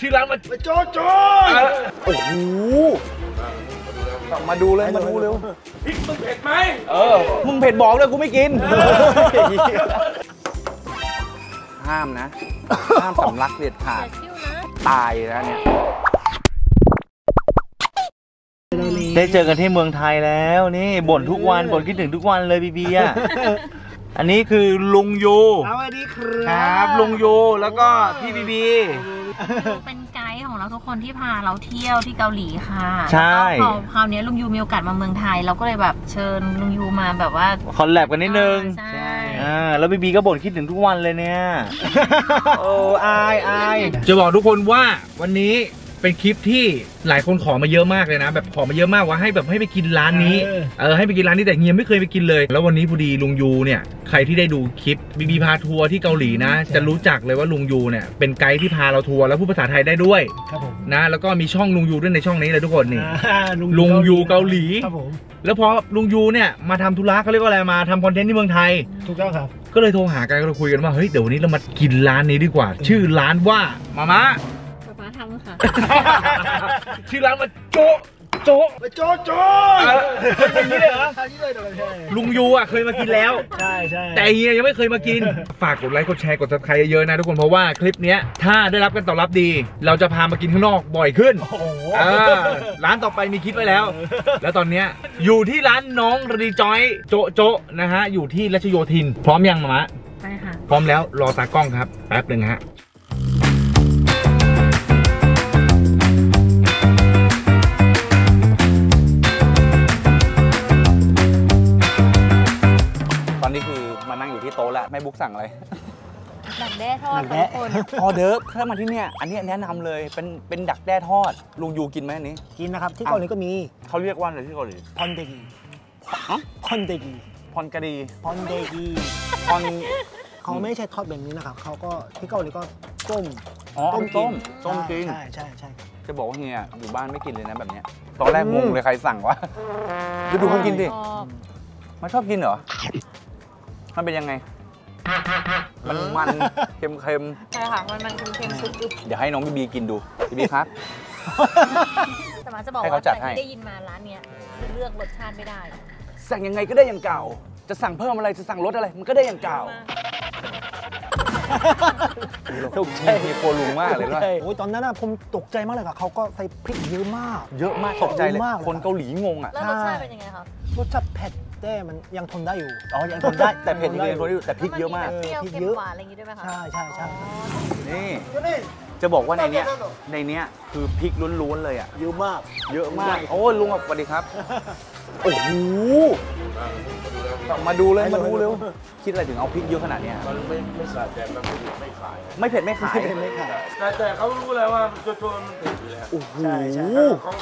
ชื่อร้านมันโจ๊ะโจ๊ะโอ้โหมาดูเลยมาดูเร็วพริกมึงเผ็ดไหมมึงเผ็ดบอกเลยกูไม่กินห้ามนะห้ามสำลักเด็ดขาดตายนะเนี่ยได้เจอกันที่เมืองไทยแล้วนี่บ่นทุกวันบ่นคิดถึงทุกวันเลยบีบีอ่ะอันนี้คือลุงโยสวัสดีครับลุงโยแล้วก็พี่บีบีเป็นไกด์ของเราทุกคนที่พาเราเที่ยวที่เกาหลีค่ะใช่คราวนี้ลุงยูมีโอกาสมาเมืองไทยเราก็เลยแบบเชิญลุงยูมาแบบว่าคอลแลบกันนิดนึงใช่แล้วบีบีก็บ่นคิดถึงทุกวันเลยเนี่ยโอ้อายจะบอกทุกคนว่าวันนี้เป็นคลิปที่หลายคนขอมาเยอะมากเลยนะแบบขอมาเยอะมากว่าให้แบบให้ไปกินร้านนี้ให้ไปกินร้านนี้แต่เฮียไม่เคยไปกินเลยแล้ววันนี้พอดีลุงยูเนี่ยใครที่ได้ดูคลิปบีบีพาทัวร์ที่เกาหลีนะจะรู้จักเลยว่าลุงยูเนี่ยเป็นไกด์ที่พาเราทัวร์แล้วพูดภาษาไทยได้ด้วยนะแล้วก็มีช่องลุงยูด้วยในช่องนี้เลยทุกคนนี่ลุงยูเกาหลีแล้วพอลุงยูเนี่ยมาทำธุระเขาเรียกว่าอะไรมาทำคอนเทนต์ที่เมืองไทยถูกต้องครับก็เลยโทรหากันก็เลยคุยกันว่าเฮ้ยเดี๋ยววันนี้เรามากินร้านนี้ดีกว่าชื่อร้านว่ามาม่าชื่อร้านมันโจ๊ะอย่างนี้เลยเหรอลุงยูอ่ะเคยมากินแล้วใช่แต่เฮียยังไม่เคยมากินฝากกดไลค์กดแชร์กด subscribe เยอะๆนะทุกคนเพราะว่าคลิปนี้ถ้าได้รับการตอบรับดีเราจะพามากินข้างนอกบ่อยขึ้นร้านต่อไปมีคิดไว้แล้วแล้วตอนนี้อยู่ที่ร้านน้องรีจอยโจ๊ะนะฮะอยู่ที่รัชโยธินพร้อมยังมะใช่ค่ะพร้อมแล้วรอตากล้องครับแป๊บนึงฮะโต๊ะละไม่บุ๊กสั่งอะไรดักแด้ทอดทุกคนออเดิร์ฟถ้ามาที่เนี่ยอันนี้แนะนำเลยเป็นดักแด้ทอดลุงยูกินไหมอันนี้กินนะครับที่เกาหลีก็มีเขาเรียกว่าอะไรที่เกาหลีพอนเดกีเขาไม่ใช่ทอดแบบนี้นะครับเขาก็ที่เกาหลีก็ต้มกินใช่จะบอกว่าเนี่ยอยู่บ้านไม่กินเลยนะแบบเนี้ยตอนแรกงงเลยใครสั่งวะดูเขากินดิมันชอบกินเหรอมันเป็นยังไงมันเค็มใช่ค่ะมันเค็มซุบเดี๋ยวให้น้องบีบีกินดูบีบีครับแต่มาจะบอกว่าที่ได้ยินมาร้านเนี้ยคือเลือกรสชาติไม่ได้สั่งยังไงก็ได้อย่างเก่าจะสั่งเพิ่มอะไรจะสั่งลดอะไรมันก็ได้อย่างเก่าถูกใจมีโคลุงมากเลยนะโอ้ยตอนนั้นผมตกใจมากเลยค่ะเขาก็ใส่พริกเยอะมากตกใจเลยคนเกาหลีงงอ่ะแล้วรสชาติเป็นยังไงครับรสชาติเผ็ดมันยังทนได้อยู่อ๋อยังทนได้แต่เผ็ดยังทนได้อยู่แต่พริกเยอะมากพริกเยอะอะไรอย่างงี้ด้วยไหมคะใช่นี่จะบอกว่าในเนี้ยคือพริกล้วนๆเลยอ่ะเยอะมากโอ้ลุงสวัสดีครับโอ้โหมาดูเร็วคิดอะไรถึงเอาพริกเยอะขนาดเนี้ยมันไม่สะใจมันไม่ขายไม่เผ็ดไม่ขายแต่เขารู้แล้วว่าตัวมันเผ็ดอยู่แล้วโอ้โห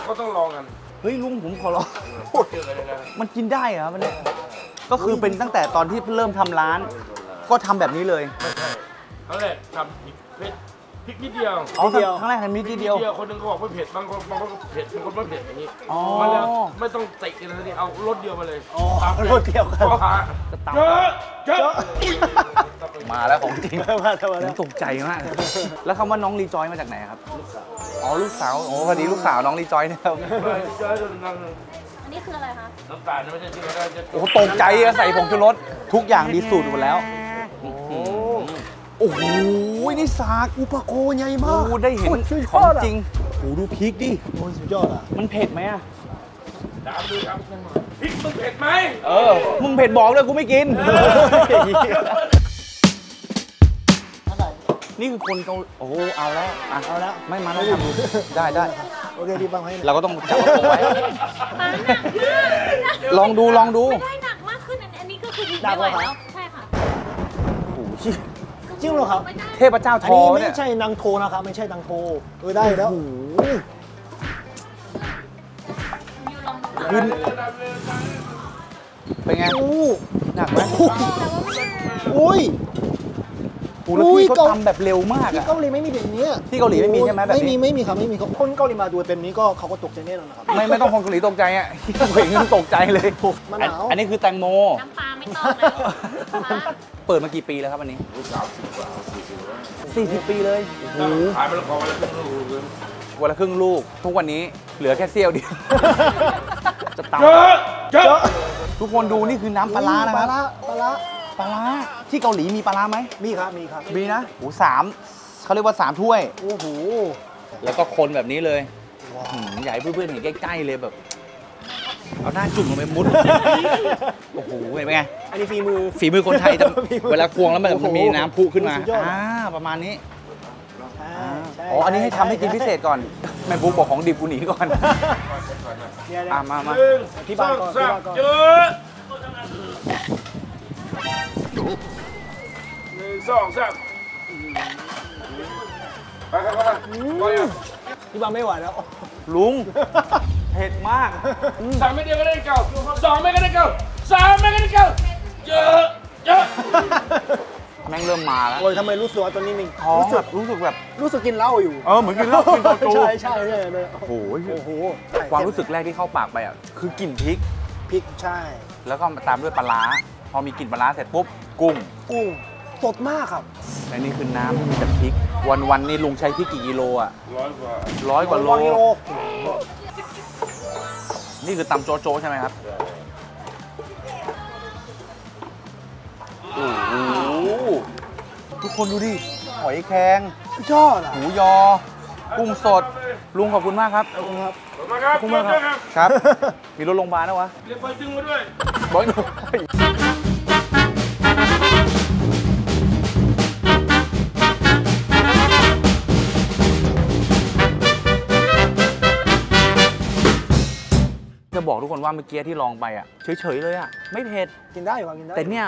เขาต้องลองกันเฮ้ยลุงผมขอร้องมันกินได้เหรอมันเนี่ยก็คือเป็นตั้งแต่ตอนที่เริ่มทำร้านก็ทำแบบนี้เลยไม่ใช่ครั้งแรกทำพริกนิดเดียวครั้งแรกทำนิดเดียวคนนึงก็บอกว่าเผ็ดบางคนก็เผ็ดบางคนไม่เผ็ดอย่างนี้มาแล้วไม่ต้องใส่กันเลยนี่เอารสเดียวมาเลยรสเดียวกันมาแล้วของจริงผมตกใจมากแล้วคำว่าน้องรีจอยมาจากไหนครับอ๋อลูกสาวโอ้พอดีลูกสาวน้องรีจอยเนี่ยครับอันนี้คืออะไรคะน้ำตาลไม่ใช่ที่เราได้โอ้ตกใจใส่ผงชูรสทุกอย่างดีสูตรหมดแล้วโอ้โหนี่สากูปะโกใหญ่มากได้เห็นของจริงโอ้ดูพริกดิโอ้สุดยอดอ่ะมันเผ็ดไหมอ่ะพริกมึงเผ็ดไหมมึงเผ็ดบอกเลยกูไม่กินนี่คือคนเขาโอ้เอาแล้วไม่มาแล้วได้โอเคดีบ้างให้เราก็ต้องจับเอาไว้ลองดูได้หนักมากขึ้นอันนี้ก็คือดีไม่ไหวแล้วใช่ค่ะโอ้โหจริงเหรอครับเทพเจ้าทออันนี้ไม่ใช่นางโทนะครับไม่ใช่นางโทได้แล้วเป็นไงหนักไหมอุ้ยก็ทำแบบเร็วมากที่เกาหลีไม่มีแบบนี้ที่เกาหลีไม่มีใช่ไหมแบบนี้ไม่มีครับไม่มีคนเกาหลีมาดูแบบนี้ก็เขาก็ตกใจแน่นอนนะครับไม่ต้องคนเกาหลีตกใจอ่ะเห็นก็ตกใจเลยอันนี้คือแตงโมน้ำปลาไม่ต้องเปิดมากี่ปีแล้วครับอันนี้ 40 ปีเลยขายมาแล้วพอมาแล้วครึ่งลูกวันละครึ่งลูกทุกวันนี้เหลือแค่เสี้ยวเดียวจะตายทุกคนดูนี่คือน้ำปลาร้านะครับปลาร้าที่เกาหลีมีปลาร้าไหมมีครับมีนะโอ้โหเขาเรียกว่า3ถ้วยโอ้โหแล้วก็คนแบบนี้เลยใหญ่เพื่อนๆเห็นใกล้ๆเลยแบบเอาหน้าจุ่มลงไปมุดโอ้โหเป็นไงอันนี้ฝีมือคนไทยเวลาควงแล้วมันมีน้ำพุขึ้นมาประมาณนี้อ๋ออันนี้ให้ทำให้กินพิเศษก่อนแม่บุ๊กบอกของดิบกูหนีก่อนมาที่บ้านก่อนเยอะ1 2 3ไปที่บ้านไม่ไหวแล้วลุงเผ็ดมาก3ไม่เดียวก็ได้เก่า2ไม่ก็ได้เก่า3ไม่ก็ได้เก่าเยอะแม่งเริ่มมาแล้วโอ้ยทำไมรู้สึกว่าตอนนี้มีท้องรู้สึกกินเหล้าอยู่เหมือนกินเหล้ากินตัวตูใช่เลยโอ้โหความรู้สึกแรกที่เข้าปากไปอ่ะคือกลิ่นพริกใช่แล้วก็ตามด้วยปลาร้าพอมีกลิ่นปลาร้าเสร็จปุ๊บกุ้งสดมากครับและนี่คือน้ำที่มีแต่พริกวันๆนี่ลุงใช้พริกกี่กิโลอ่ะร้อยกว่าโลนี่คือตำโจ๊ะใช่ไหมครับโอ้โหทุกคนดูดิหอยแครงช่อหมูยอกุ้งสดลุงขอบคุณมากครับขอบคุณมากครับครับมีรถโรงพยาบาลนะวะเรียกบอยดึงมาด้วยบอยจะบอกทุกคนว่าเมื่อกี้ที่ลองไปอ่ะเฉยๆเลยอ่ะไม่เผ็ดกินได้อยู่กินได้แต่เนี่ย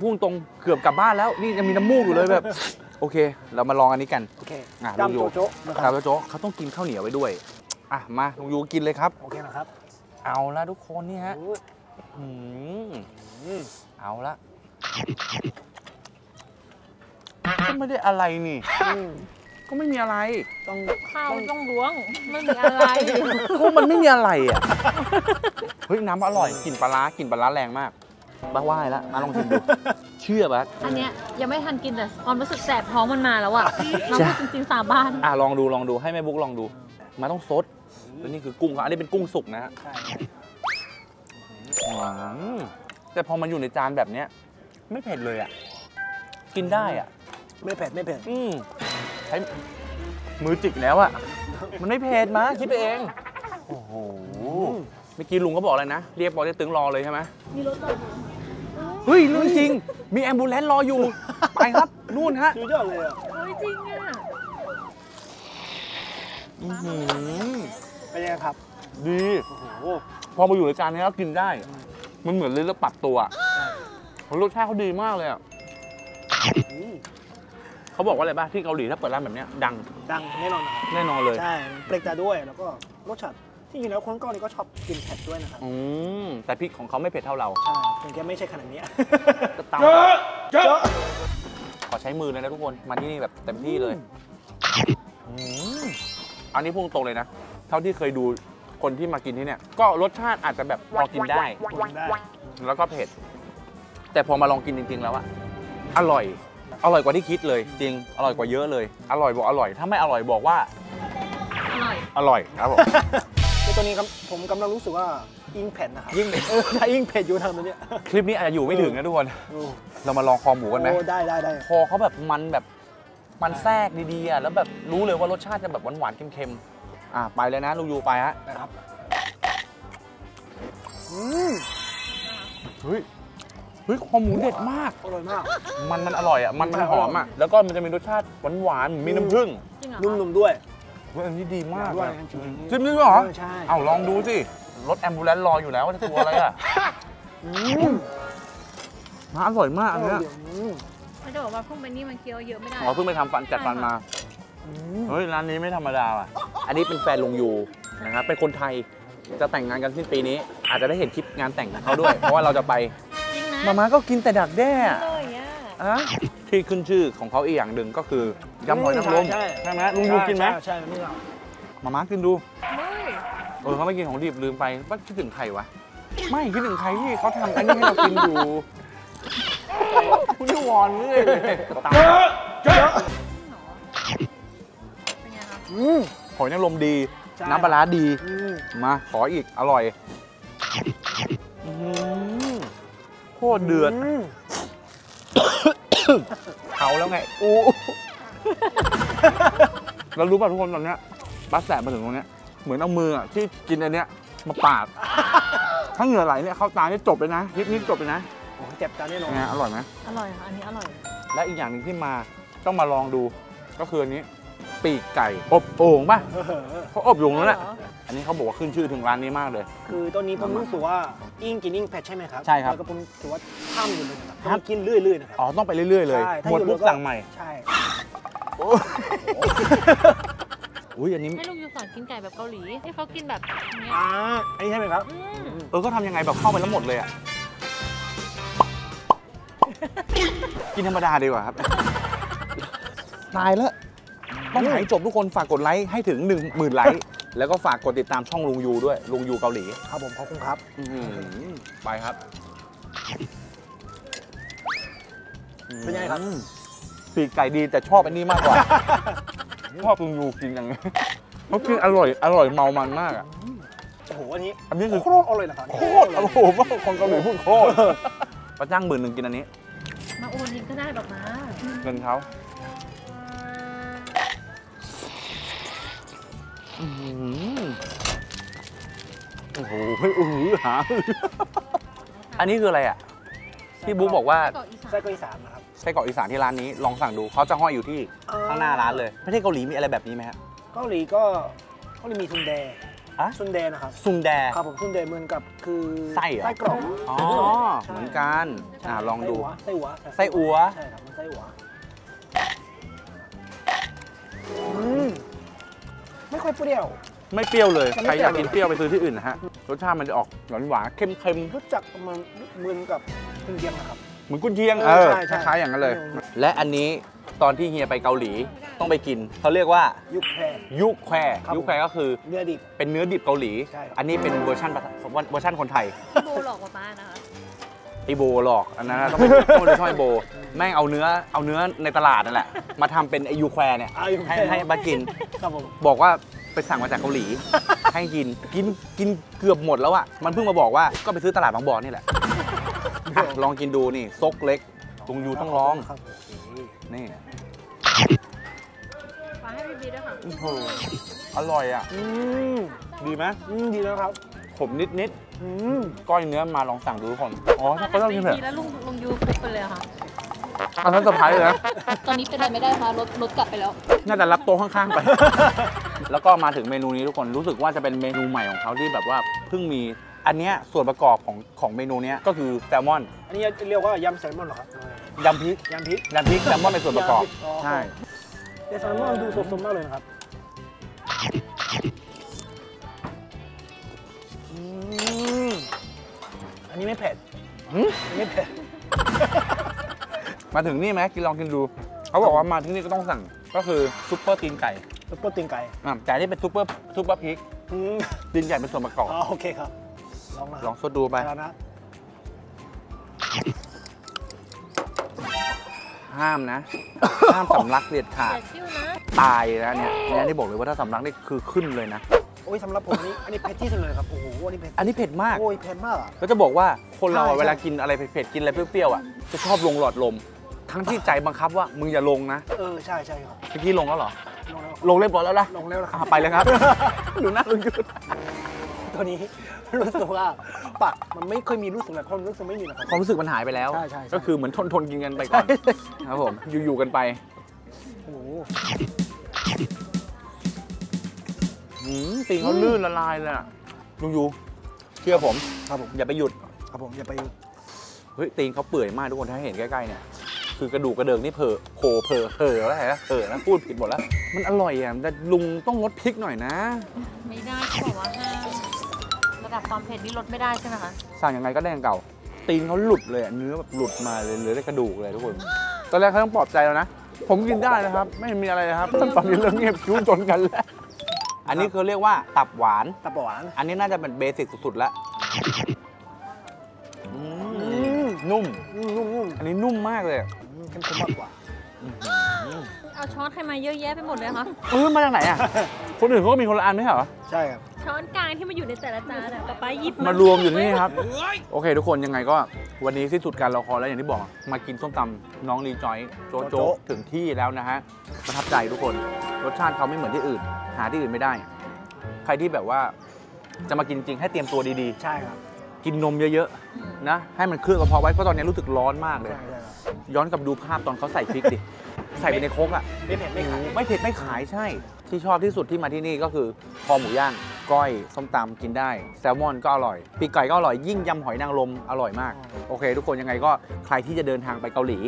พุ่งตรงเกือบกลับบ้านแล้วนี่ยังมีน้ำมูกอยู่เลยแบบโอเคเรามาลองอันนี้กันโอเคดำโจ๊ะดำโจ๊ะเขาต้องกินข้าวเหนียวไว้ด้วยอ่ะมาลุงยูกินเลยครับโอเคนะครับเอาละทุกคนนี่ฮะเอาละก็ไม่ได้อะไรนี่ก็ไม่มีอะไรต้องล้วงไม่มีอะไรก็มันไม่มีอะไรอ่ะเฮ้ยน้ำอร่อยกลิ่นปลาร้าแรงมากบ้าว่ายแล้วมาลองชิมดูเชื่อปะอันเนี้ยยังไม่ทันกินแต่ความรู้สึกแสบท้องมันมาแล้วอ่ะมาพูดจริงๆสาบานอ่ะลองดูให้แม่บุ๊กลองดูมาต้องซดแล้วนี่คือกุ้งครับอันนี้เป็นกุ้งสุกนะฮะแต่พอมันอยู่ในจานแบบเนี้ยไม่เผ็ดเลยอ่ะกินได้อ่ะไม่เผ็ดใช้มือจิกแล้วอ่ะมันไม่เผ็ดมาคิดไปเองโอ้โหเมื่อกี้ลุงก็บอกอะไรนะเรียกบอลเต็กตึงรอเลยใช่ไหมมีรถรอเฮ้ยนู่นจริงมีแอมบูเลนซ์รออยู่ไปครับนู่นฮะสุดยอดเลยอ่ะเฮ้ยจริงอ่ะเป็นยังไงครับดีพอมาอยู่ในจานนี้แล้วกินได้มันเหมือนเลยแล้วปรับตัวรสชาติเขาดีมากเลยอ่ะเขาบอกว่าอะไรบ้างที่เกาหลีถ้าเปิดร้านแบบนี้ดังแน่นอนเลยใช่เปรี้ยวตาด้วยแล้วก็รสชาติที่จริงแล้วคนเกาหลีก็ชอบกินเผ็ดด้วยนะครับแต่พริกของเขาไม่เผ็ดเท่าเราใช่ถึงจะไม่ใช่ขนาดนี้เยอะขอใช้มือเลยนะทุกคนมาที่นี่แบบเต็มที่เลยอันนี้พูดตรงเลยนะเท่าที่เคยดูคนที่มากินที่เนี่ยก็รสชาติอาจจะแบบพอกินได้แล้วก็เผ็ดแต่พอมาลองกินจริงๆแล้วอะอร่อยกว่าที่คิดเลยจริงอร่อยกว่าเยอะเลยอร่อยบอกอร่อยถ้าไม่อร่อยบอกว่าอร่อยครับผมตอนนี้ครับผมกำลังรู้สึกว่ายิ่งเผ็ดนะครับยิ่งเผ็ดอยู่ทำตอนนี้คลิปนี้อาจจะอยู่ไม่ถึงนะทุกคนเรามาลองคอหมูกันไหมได้คอเขาแบบมันแทรกดีๆแล้วแบบรู้เลยว่ารสชาติจะแบบหวานๆเค็มๆไปเลยนะลุงยูไปฮะนะครับเฮ้ยคอหมูเด็ดมากอร่อยมากมันอร่อยอ่ะมันหอมอ่ะแล้วก็มันจะมีรสชาติหวานๆมีน้ำผึ้งนุ่มๆด้วยอันนี้ดีมากเลยชิมด้วยเหรอใช่เอาลองดูสิรถแอมบูเลนซ์รออยู่แล้วจะตัวอะไรอ่ะอร่อยมากอันนี้เขาจะบอกว่าเพิ่งไปนี่มันเคี้ยวเยอะไม่ได้เพิ่งไปทำฟันจัดฟันมาเฮ้ยร้านนี้ไม่ธรรมดาอ่ะอันนี้เป็นแฟนลุงยูนะครับเป็นคนไทยจะแต่งงานกันสิ้นปีนี้อาจจะได้เห็นคลิปงานแต่งของเขาด้วยเพราะว่าเราจะไปมาก็กินแต่ดักแด้ที่ขึ้นชื่อของเขาอีกอย่างหนึ่งก็คือยำหอยนางรมใช่ไหมลุงยูกินไหมใช่มากินดูเขาไม่กินของดิบลืมไปว่าคิดถึงใครวะไม่คิดถึงใครที่เขาทำอันนี้ให้เรากินอยู่คุณวอนเรื่อยเลย หอยนางรมดีน้ำปลาร้าดีมาขออีกอร่อยโคตรเดือดเขาแล้วไงอู้เรารู้ป่ะทุกคนตอนนี้บัสแสบมาถึงตรงนี้เหมือนเอามือที่กินอันเนี้ยมาปาดถ้าเหงื่อไหลเนี่ยเข้าตาเนี่ยจบเลยนะคลิปนี้จบเลยนะโอ้เจ็บตาเนี่ยลงอร่อยไหมอร่อยค่ะอันนี้อร่อยและอีกอย่างหนึ่งที่มาต้องมาลองดูก็คืออันนี้ปีกไก่อบโอ่งป่ะเขาอบโอ่งแล้วแหละอันนี้เขาบอกว่าขึ้นชื่อถึงร้านนี้มากเลยคือตอนนี้ผมรู้สึกว่ายิ่งกินยิ่งเผ็ดใช่ไหมครับใช่ครับแล้วก็ผมถือว่าห้ามอยู่เลยห้ามกินเรื่อยๆนะครับอ๋อต้องไปเรื่อยๆเลยหมดปุ๊บสั่งใหม่ใช่อุ้ยอันนี้ให้ลูกยูสอนกินไก่แบบเกาหลีให้เขากินแบบอันนี้ใช่ไหมครับก็ทำยังไงแบบเข้าไปแล้วหมดเลยอ่ะกินธรรมดาดีกว่าครับตายแล้วต้องถ่ายจบทุกคนฝากกดไลค์ให้ถึง 10,000 ไลค์แล้วก็ฝากกดติดตามช่องลุงยูด้วยลุงยูเกาหลีครับผมขอบคุณครับไปครับเป็นไงครับปีกไก่ดีแต่ชอบอันนี้มากกว่าชอบลุงยูกินยังไงเขากินอร่อยอร่อยเมามันมากอ่ะโอ้โหอันนี้คือโคตรอร่อยนะครับโคตรโอ้โหคนเกาหลีพูดโคตรประจ้าง10,000 กินอันนี้มาโอนยิงก็ได้ดอกนะเงินเขาโอ้โหหาอันนี้คืออะไรอ่ะพี่บุ๊กบอกว่าไส้กรอกอีสานนะครับไส้กรอกอีสานที่ร้านนี้ลองสั่งดูเขาจะห้อยอยู่ที่ข้างหน้าร้านเลยประเทศเกาหลีมีอะไรแบบนี้ไหมฮะเกาหลีก็เขาเลยมีซุนแดอะซุนแดนะครับซุนแดครับผมซุนแดเหมือนกับคือไส้กรอกอ๋อเหมือนกันลองดูไส้อัวไส้อัวใช่ครับไส้อัวไม่ค่อยเปรี้ยวไม่เปรี้ยวเลยใครอยากกินเปรี้ยวไปซื้อที่อื่นนะฮะรสชาติมันจะออกหวานเค็มๆรู้จักมันเหมือนกับกุนเชียงนะครับเหมือนกุนเชียงคล้ายๆอย่างนั้นเลยและอันนี้ตอนที่เฮียไปเกาหลีต้องไปกินเขาเรียกว่ายุคแควก็คือเนื้อดิบเป็นเนื้อดิบเกาหลีอันนี้เป็นเวอร์ชันคนไทยโบหลอกป้านะคะไอโบหลอกอันนั้นต้องเป็นคนที่ชอบไอโบแม่งเอาเนื้อในตลาดนั่นแหละมาทำเป็นไอยูแควเนี่ยให้มากินบอกว่าไปสั่งมาจากเกาหลีให้กินเกือบหมดแล้วอ่ะมันเพิ่งมาบอกว่าก็ไปซื้อตลาดบางบ่อนี่แหละลองกินดูนี่ซกเล็กตรงยูต้องร้องนี่มาให้พี่บีด้วยค่ะอร่อยอ่ะดีไหมดีแล้วครับผมนิดก้อยเนื้อมาลองสั่งดูทุกคนอ๋อก็ต้องกินแบบแล้วลุงยูคุกไปเลยค่ะอันนั้นเซอร์ไพรส์เลยนะตอนนี้เป็นอะไรไม่ได้ค่ะรถกลับไปแล้วน่าจะรับโต๊ะข้างๆไปแล้วก็มาถึงเมนูนี้ทุกคนรู้สึกว่าจะเป็นเมนูใหม่ของเขาที่แบบว่าเพิ่งมีอันเนี้ยส่วนประกอบของเมนูนี้ก็คือแซลมอนอันนี้เรียกว่ายำแซลมอนเหรอครับยำพริกแซลมอนเป็นส่วนประกอบใช่แซลมอนดูสดๆมากเลยนะครับอันนี้ไม่เผ็ดมาถึงนี่ไหมกินลองกินดูเขาบอกว่ามาที่นี่ก็ต้องสั่งก็คือซุปเปอร์ตีนไก่ซุปเปอร์ตีนไก่แต่นี่เป็นซุปเปอร์พริกตีนไก่เป็นส่วนประกอบโอเคครับลองสดดูไปห้ามนะห้ามสำลักเด็ดขาดตายนะเนี่ยนี่บอกเลยว่าถ้าสำลักนี่คือขึ้นเลยนะโอ้ยสำหรับผมนี่อันนี้เผ็ดที่สุดเลยครับโอ้โหอันนี้เผ็ดมากโอ้ยเผ็ดมากก็จะบอกว่าคนเราเวลากินอะไรเผ็ดๆกินอะไรเปรี้ยวๆอ่ะจะชอบลงหลอดลมทั้งที่ใจบังคับว่ามึงอย่าลงนะใช่ครับเมื่อกี้ลงแล้วเหรอลงเรียบร้อยแล้วนะลงแล้วครับไปเลยครับดูหน้าลุงยุทธตัวนี้รู้สึกว่าปากมันไม่เคยมีรู้สึกแบบความรู้สึกไม่มีนะครับความรู้สึกมันหายไปแล้วใช่ก็คือเหมือนทนกินกันไปก่อนครับผมอยู่ๆกันไปโอ้ตีนเขาลื่นละลายเลยอ่ะลุงยูเชื่อผมครับผมอย่าไปหยุดครับผมอย่าไปเฮ้ยตีนเขาเปื่อยมากทุกคนถ้าเห็นใกล้ๆเนี่ยคือกระดูกกระเดิงนี่เผลอแล้วไงนะเผลอนะพูดผิดหมดแล้วมันอร่อยอ่ะแต่ลุงต้องลดพริกหน่อยนะไม่ได้เขาบอกว่าห้ามระดับความเผ็ดนี่ลดไม่ได้ใช่ไหมคะสั่งยังไงก็ได้อย่างเก่าตีนเขาหลุดเลยเนื้อแบบหลุดมาเลยเหลือแต่กระดูกเลยทุกคนตอนแรกเขาต้องปลอบใจแล้วนะผมกินได้นะครับไม่มีอะไรนะครับตอนนี้เริ่มเงียบคิ้วจนกันแล้วอันนี้เขาเรียกว่าตับหวานอันนี้น่าจะเป็นเบสิกสุดๆแล้วนุ่มอันนี้นุ่มมากเลยเข้มข้นมากกว่า เอาช้อนใครมาเยอะแยะไปหมดเลยคะมาจากไหนอ่ะคนอื่นเขาก็มีคนละอันไม่ใช่เหรอใช่ครับช้อนกลางที่มาอยู่ในแต่ละจานอ่ะป้าหยิบมารวมอยู่นี่ครับโอเคทุกคนยังไงก็วันนี้ที่สุดการรอคอยแล้วอย่างที่บอกมากินส้มตำน้องรีจอยโจ๊กถึงที่แล้วนะฮะประทับใจทุกคนรสชาติเขาไม่เหมือนที่อื่นหาที่อื่นไม่ได้ใครที่แบบว่าจะมากินจริงให้เตรียมตัวดีๆใช่ครับกินนมเยอะๆนะให้มันเคลือบกระเพาะไว้เพราะตอนนี้รู้สึกร้อนมากเลยย้อนกลับดูภาพตอนเขาใส่พริกดิใส่ไปในโค้กอ่ะไม่เผ็ดไม่ขายใช่ที่ชอบที่สุดที่มาที่นี่ก็คือคอหมูย่างก้อยส้มตำกินได้แซลมอนก็อร่อยปีกไก่ก็อร่อยยิ่งยำหอยนางรมอร่อยมากโอเคทุกคนยังไงก็ใครที่จะเดินทางไปเกาหลี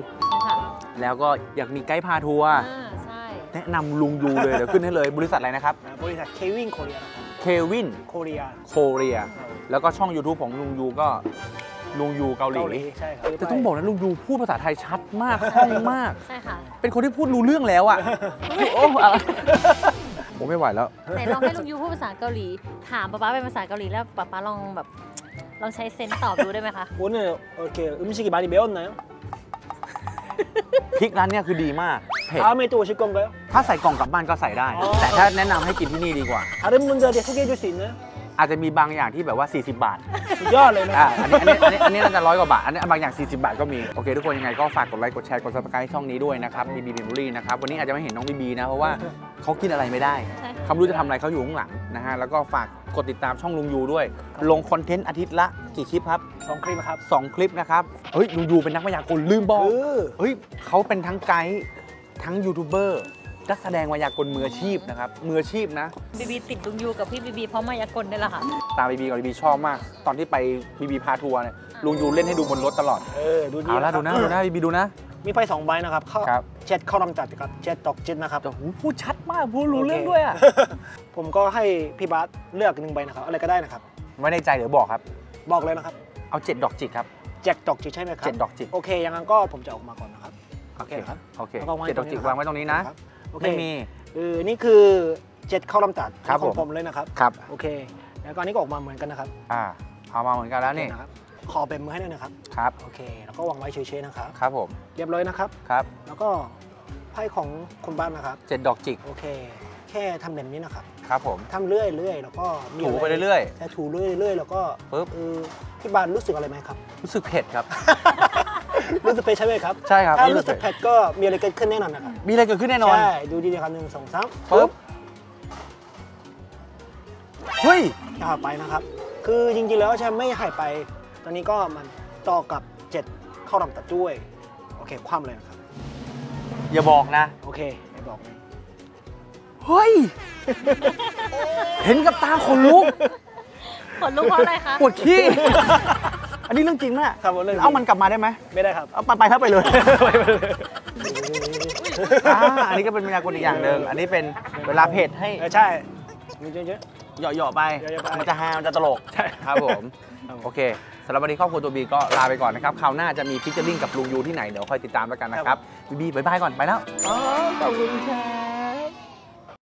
แล้วก็อยากมีไกด์พาทัวร์แนะนำลุงยูเลยเดี๋ยวขึ้นให้เลยบริษัทอะไรนะครับบริษัทเควินโคเรียแล้วก็ช่อง YouTube ของลุงยูก็ลุงยูเกาหลีใช่ครับแต่ต้องบอกนะลุงยูพูดภาษาไทยชัดมากคล่องมากใช่ค่ะเป็นคนที่พูดรู้เรื่องแล้วอ่ะโอ้ผมไม่ไหวแล้วไหนลองให้ลุงยูพูดภาษาเกาหลีถามป๊าป๊าเป็นภาษาเกาหลีแล้วป๊าป๊าลองแบบลองใช้เซนต์ตอบดูได้ไหมคะโอ้เนี่ยโอเคไม่ใช่กี่บาทดีเบลนะพริกร้านเนี่ยคือดีมากเผ็ดไม่ตัวชิคกงเลยถ้าใส่กล่องกลับบ้านก็ใส่ได้แต่ถ้าแนะนำให้กินที่นี่ดีกว่าถ้าเริ่มมันเจอเด็กทุกเยจุสินนะอาจจะมีบางอย่างที่แบบว่า40บาทสุดยอดเลยนะอันนี้น่าจะ100 กว่าบาทอันนี้บางอย่าง40บาทก็มีโอเคทุกคนยังไงก็ฝากกดไลค์กดแชร์กด Subscribe ช่องนี้ด้วยนะครับบีบีเมมโมรี่นะครับวันนี้อาจจะไม่เห็นน้องบีบีนะเพราะว่าเขากินอะไรไม่ได้เขาไม่รู้จะทำอะไรเขาอยู่ข้างหลังนะฮะแล้วก็ฝากกดติดตามช่องลุงยูด้วยลงคอนเทนต์อาทิตย์ละกี่คลิปครับ2 คลิปครับ2 คลิปนะครับเฮ้ยลุงยูเป็นนักพยากรณ์ลืมบอกเฮ้ยเขาเป็นทั้งไกด์ทั้งยูทูบเบอร์นักแสดงมายากลมืออาชีพนะครับมืออาชีพนะบีบีติดลุงยูกับพี่บีบีเพราะมายากลได้ละค่ะตามบีบีกับบีบีชอบมากตอนที่ไปบีบีพาทัวร์เนี่ยลุงยูเล่นให้ดูบนรถตลอดดูดีเอาละดูนะบีบีดูนะมีไพ่2 ใบนะครับเจ็ดเข้ารำจัดครับเจ็ดตกเจ็ดนะครับพูดชัดมากพูดรู้เรื่องด้วยอ่ะผมก็ให้พี่บาสเลือก1 ใบนะครับอะไรก็ได้นะครับไม่ในใจหรือบอกครับบอกเลยนะครับเอา7ดอกจิกครับ7ดอกจิกใช่ไหมครับ7ดอกจิกโอเคอย่างนั้นก็ผมจะออกมาก่อนนะครับโอเคครับโอเค7ดอกจิกวางไว้ตรงนี้นะไม่มีนี่คือ7เข้าลำตัดของผมเลยนะครับครับโอเคแล้วก็อันนี้ก็ออกมาเหมือนกันนะครับเอามาเหมือนกันแล้วนี่ขอเป็นมือให้หน่อยนะครับครับโอเคแล้วก็วางไว้เฉยๆนะครับครับผมเรียบร้อยนะครับครับแล้วก็ไพ่ของคุณบ้านนะครับ7ดอกจิกโอเคแค่ทำแบบนี้นะครับครับผมทำเรื่อยๆแล้วก็ถูไปเรื่อยๆถูเรื่อยๆแล้วก็ปึ๊บพี่บ้านรู้สึกอะไรไหมครับรู้สึกเผ็ดครับรู้สึกเผ็ดใช่ไหมครับใช่ครับถ้ารู้สึกเผ็ดก็มีอะไรเกิดขึ้นแน่นอนนะครับมีอะไรเกิดขึ้นแน่นอนใช่ดูดีๆครับ1 2 3ปุ๊บเฮ้ยหายไปนะครับคือจริงๆแล้วใช่ไม่หายไปตอนนี้ก็มันต่อกับ7เข้ารำตัดด้วยโอเคคว่ำเลยนะครับอย่าบอกนะโอเคไม่บอกเฮ้ยเห็นกับตาขนลุกเพราะอะไรคะปวดขี้อันนี้เรื่องจริงนะเอามันกลับมาได้ไหมไม่ได้ครับเอาไปถ้าไปเลยอันนี้ก็เป็นมายากลอีกอย่างหนึ่งอันนี้เป็นเวลาเผ็ดให้ใช่เยอะๆหยอกๆไปมันจะฮามันจะตลกครับผมโอเคสำหรับวันนี้ครอบครัวตัวบีก็ลาไปก่อนนะครับคราวหน้าจะมีฟีเจอริ่งกับลุงยูที่ไหนเดี๋ยวคอยติดตามแล้วกันนะครับบีบีบายบายก่อนไปแล้วขอบคุณค่ะ